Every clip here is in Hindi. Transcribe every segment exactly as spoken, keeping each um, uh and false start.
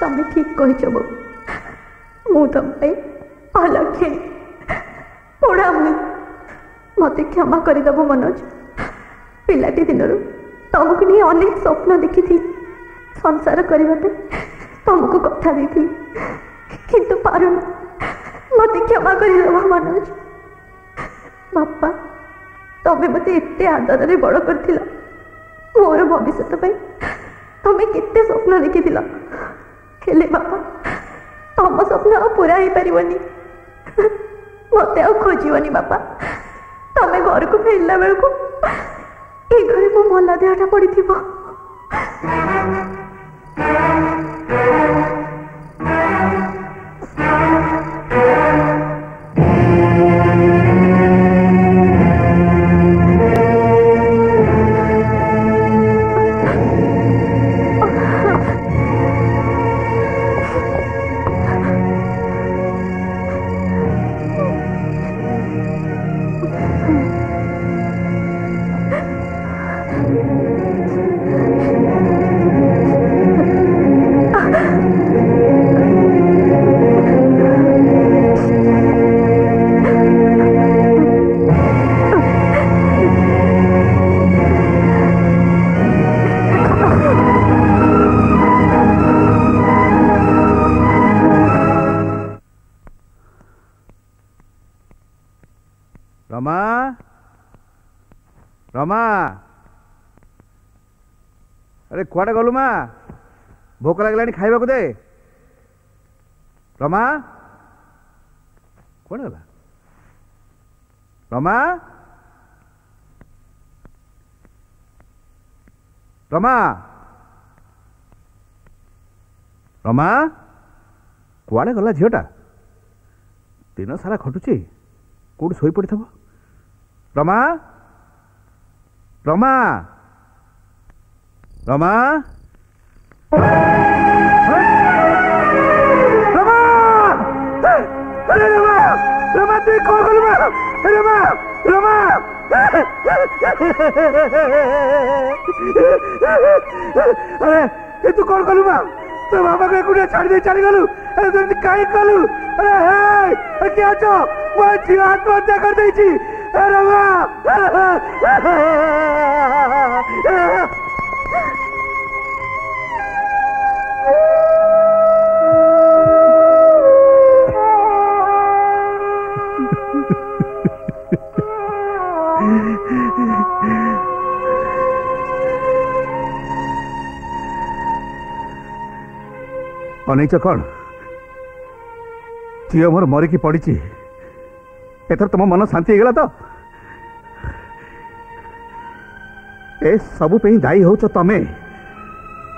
तमें ठीक कही मु तमपाई अलक्षिणी पोड़ा हुई मत क्षमा करदेव मनोज। पिलाटी दिन तुमको नहीं अनेक स्वप्न देखी थी। संसार करने तुमको कथा दे किंतु पारुनी मत क्षमा करदेव मनोज। बापा तमें मत एत आदर में बड़ कर मोर भविष्य तमें कितने स्वप्न देखी हेले बापा तम स्वप्न पूरा हो पार मत खोजनी बापा। तमें घर को फेरला बेल को ये घरे मो मला देहटा पड़ी थी। रमा अरे कुआडे गलु मा भोक लगलानी खाइबा को दे। रमा कुआडे गला रमा रमा रमा कुआडे गला झियोटा दिन सारा खटुची कोड सोई पड़ी थबो। रमा रमा रमा रमा अरे रमा रमा तू कौन गलु मा रमा रमा अरे ये तू कौन गलु मा तो बाबा को कुड़े छाड़ दे चली गलु। अरे तू काई कलु अरे हे क्या छो वो जी आत्महत्या कर दई छी। अरे वाह अनेच कौन झील मोर मरिकी पड़ी एथर तुम मन शांति होगा तो ए सबू पे दायी हो तमें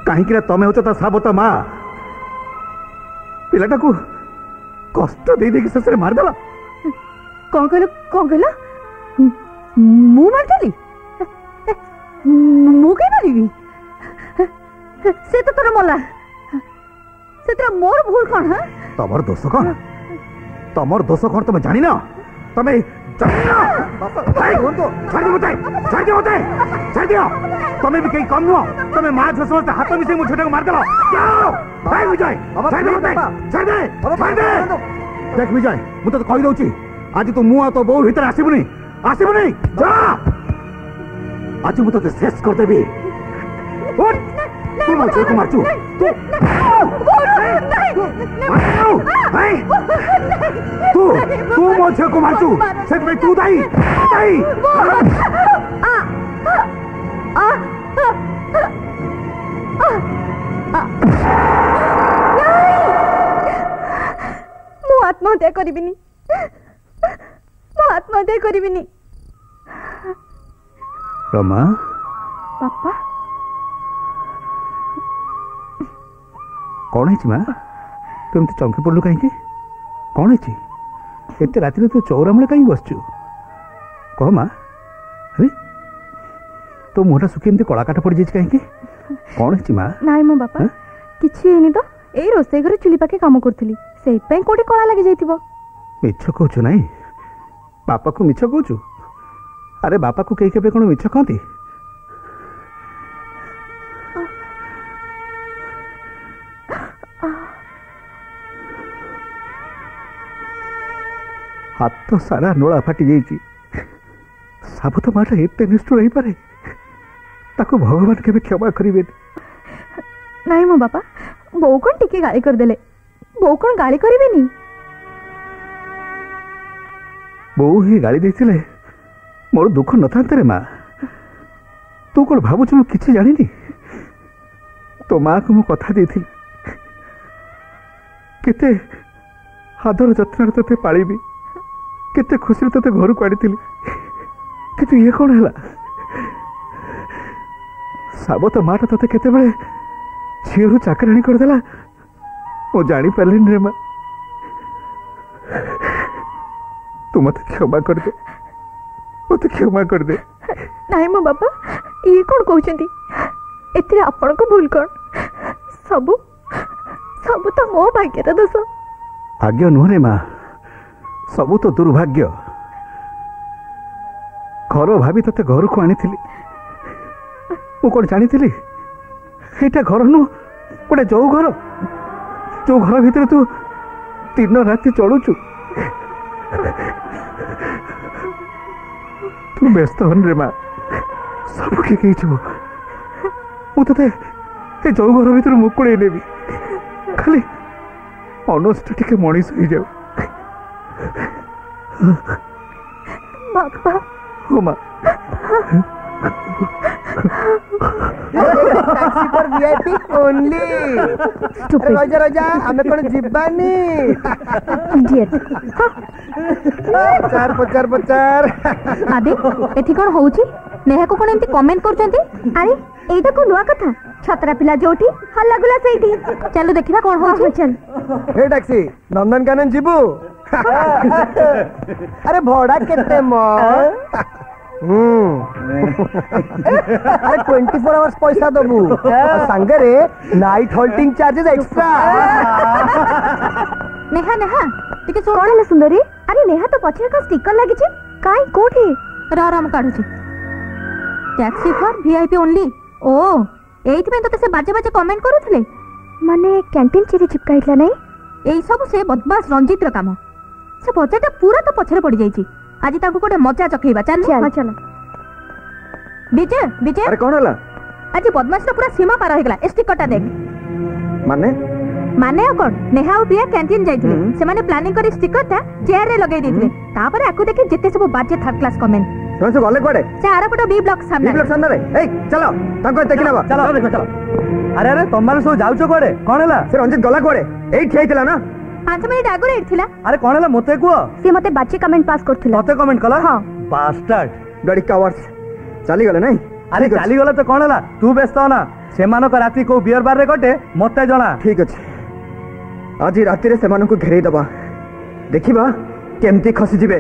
कहीं तमें हो ता साबत माँ पिलाटा को कष्ट दे दे शेष मारदेल कौन कहल कौन कहल मु मारदेली मु कहीं मारिबी से तो तोर मला से तेरा मोर भूल कौन है तमर दोष कौन तमर दोष कौन तुम जानी ना तमें तमें भी कहीं कम नुह तमें माँ झोस हाथ मिसे मुझे छोटे को मार दलो। भाई विजय देख विजय मुझे कही दूसरी आज तू मु तो बो भर आसबुनि आसबुनि जा आज मुझे शेष करदेवी तू मो झील को मारचु तू तू मो झील को मारचु से तू दाई दाई मु आत्महत्या करिबिनी मु आत्महत्या करिबिनी। रमा पापा कौन है माँ तुम तो चमकी पड़लु कहीं कौन है एत रात तू चौरामूल कहीं बसचु कह माँ अरे तो मुहटा सुखी एमती कलाकाठ पड़ जाए कहीं कौन है माँ नाई मो बापा कि तो यही रोसई घर चुली पाखे कम करी से कौटी कला लगे जाइए मिछ कहचु ना बापा को मिछ कहचु। अरे बापा को कहीं के मिछ कहती हाथ सारा नोला फाटी जाइए साबुत माटा एत निष्ठुर हो पाए ताको भगवान के क्षमा करें ना मो बापा बो कौन टिके गाली करदे बो कौन गाली करे बो ही गाली देते मोर दुख न था रे माँ तू कौन भावुचु किसी जानी तो माँ को मु कथा दे केते आदर जत्न ते पाली केते खुशी तेते घर को आड़ी कि ये कौन है साबत माँ तो तेत झील चाकराणी करदेला मु जानी पारे रे माँ तू मत क्षमा कर दे मत क्षमा कर दे नाई मो बापा ये कौन कहते एति आपण को भूल कौन सब सब तो मो भाग्यर दोष भाग्य नुह रे माँ सब तो दुर्भाग्य घर भाभी ते घर को आनी मु कौन जानी यहाँ घर नु गोटे जो घर जो घर भीतर तू दिन राति चलुचु तू व्यस्त हन रे माँ सब के मुझे जो घर भर मुकड़े नेबी खाली अनस्ट टे मनीष हो जाओ माँ ओनली रोजा रोजा आम कौन जीवानी पचार पचार पचार आदि एठी कौन हो नेहा को कौन एमती कमेंट करचंती अरे एटा को नुवा कथा छतरा पिला जोठी हल्ला गुला सेठी चलो देखिबा कौन हो चल हे टैक्सी नंदन कानन जीबू अरे भोड़ा केते म हम्म अरे चौबीस आवर्स पैसा दबू संगे रे नाइट होल्टिंग चार्जेस एक्स्ट्रा नेहा नेहा टिके सोडले सुंदरी अरे नेहा तो पछे का स्टिकर लागी छी काई कोठी राराम काढू छी टैक्सी फॉर वीआईपी ओनली ओ एइथ में तो तसे बाजे बाजे कमेंट करूथले माने कैंटीन चीरी चिपकाइला नहीं एई सब से बदमाश रंजीत रो काम से बच्चाटा पूरा तो पछरे पड़ी जाई छी आज ताको कोटे मजा चखेबा चल हां चल विजय विजय अरे कोन होला आज बदमाश रो पूरा सीमा पार हेगला स्टिकरटा देख माने माने कोन नेहा बिया कैंटीन जाइथले से माने प्लानिंग करी स्टिकरटा चेयर रे लगाई देथले तापर आकु देखि जते सब बाजे थर्ड क्लास कमेंट तो से गले कोडे से आरापटा बी ब्लॉक सामने बी ब्लॉक सामने ए चलो तंको देखि नबा चलो देखो चलो अरे अरे तमार सो जाउचो कोडे कोन हला से रंजित गला कोडे एई ठेइतला ना पाँच मिनट आगरे एथिला अरे कोन हला मते को से मते बाचे कमेंट पास करथिला मते कमेंट कला हां बास्टर्ड गडी कवर्स चली गेले नहीं अरे चली गेला तो कोन हला तू व्यस्त ना से मानक राती को बियर बार रे कोटे मते जणा ठीक अछि आज राती रे से मानक घेरै दबा देखिबा केमती खसी जिवे।